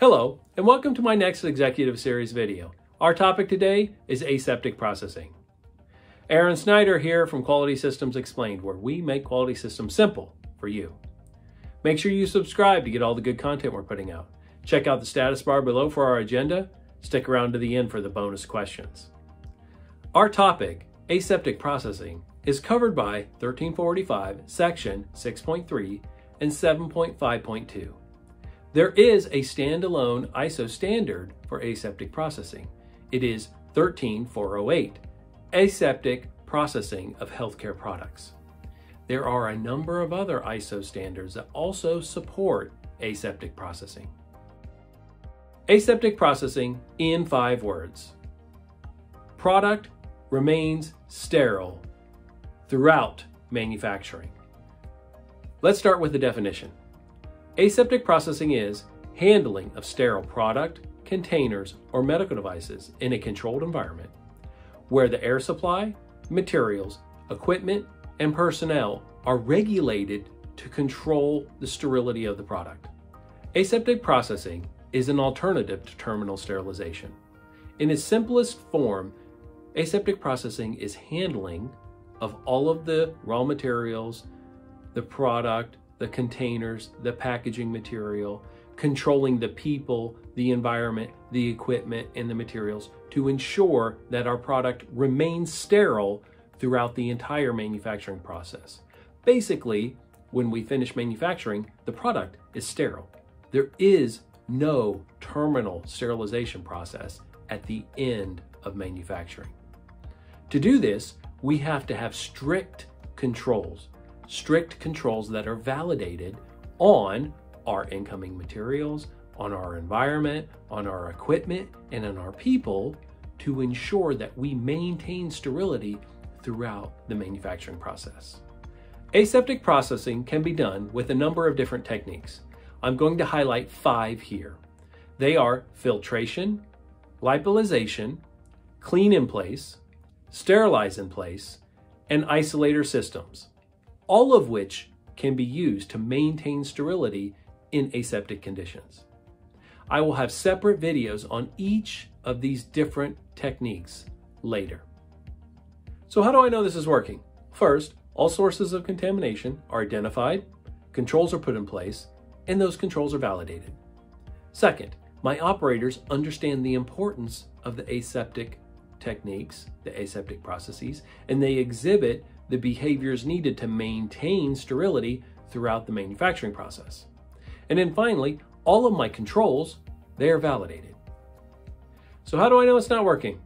Hello, and welcome to my next Executive Series video. Our topic today is aseptic processing. Aaron Snyder here from Quality Systems Explained, where we make quality systems simple for you. Make sure you subscribe to get all the good content we're putting out. Check out the status bar below for our agenda. Stick around to the end for the bonus questions. Our topic, aseptic processing, is covered by 13485, section 6.3 and 7.5.2. There is a standalone ISO standard for aseptic processing. It is 13408, aseptic processing of healthcare products. There are a number of other ISO standards that also support aseptic processing. Aseptic processing in 5 words. Product remains sterile throughout manufacturing. Let's start with the definition. Aseptic processing is handling of sterile product, containers, or medical devices in a controlled environment where the air supply, materials, equipment, and personnel are regulated to control the sterility of the product. Aseptic processing is an alternative to terminal sterilization. In its simplest form, aseptic processing is handling of all of the raw materials, the product, the containers, the packaging material, controlling the people, the environment, the equipment, and the materials to ensure that our product remains sterile throughout the entire manufacturing process. Basically, when we finish manufacturing, the product is sterile. There is no terminal sterilization process at the end of manufacturing. To do this, we have to have strict controls that are validated on our incoming materials, on our environment, on our equipment, and on our people to ensure that we maintain sterility throughout the manufacturing process. Aseptic processing can be done with a number of different techniques. I'm going to highlight 5 here. They are filtration, lyophilization, clean in place, sterilize in place, and isolator systems, all of which can be used to maintain sterility in aseptic conditions. I will have separate videos on each of these different techniques later. So how do I know this is working? First, all sources of contamination are identified, controls are put in place, and those controls are validated. Second, my operators understand the importance of the aseptic techniques, the aseptic processes, and they exhibit the behaviors needed to maintain sterility throughout the manufacturing process. And then finally, all of my controls, they are validated. So how do I know it's not working?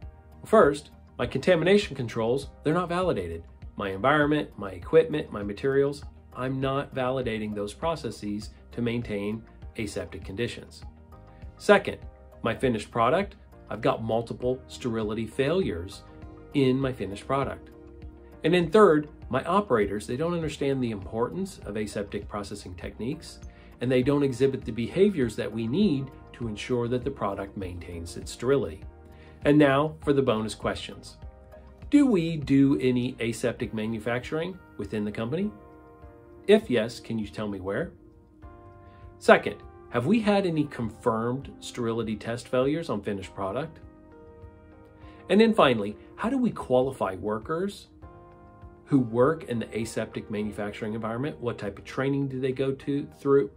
First, my contamination controls, they're not validated. My environment, my equipment, my materials, I'm not validating those processes to maintain aseptic conditions. Second, my finished product, I've got multiple sterility failures in my finished product. And then third, my operators, they don't understand the importance of aseptic processing techniques, and they don't exhibit the behaviors that we need to ensure that the product maintains its sterility. And now for the bonus questions. Do we do any aseptic manufacturing within the company? If yes, can you tell me where? Second, have we had any confirmed sterility test failures on finished product? And then finally, how do we qualify workers who work in the aseptic manufacturing environment? What type of training do they go through?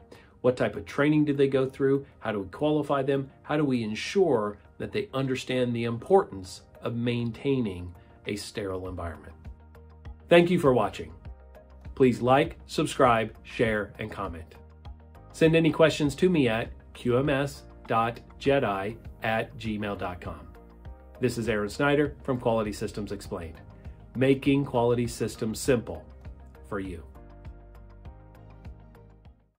What type of training do they go through? How do we qualify them? How do we ensure that they understand the importance of maintaining a sterile environment? Thank you for watching. Please like, subscribe, share, and comment. Send any questions to me at qms.jedi@gmail.com. This is Aaron Snyder from Quality Systems Explained. Making quality systems simple for you.